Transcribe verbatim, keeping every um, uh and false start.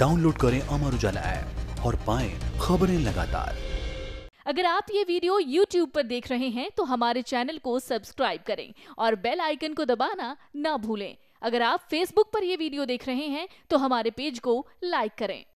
Download करें Amar Ujala app और पाएं खबरें लगातार। अगर आप ये वीडियो YouTube पर देख रहे हैं तो हमारे चैनल को सब्सक्राइब करें और बेल आइकन को दबाना ना भूलें। अगर आप Facebook पर यह वीडियो देख रहे हैं तो हमारे पेज को लाइक करें।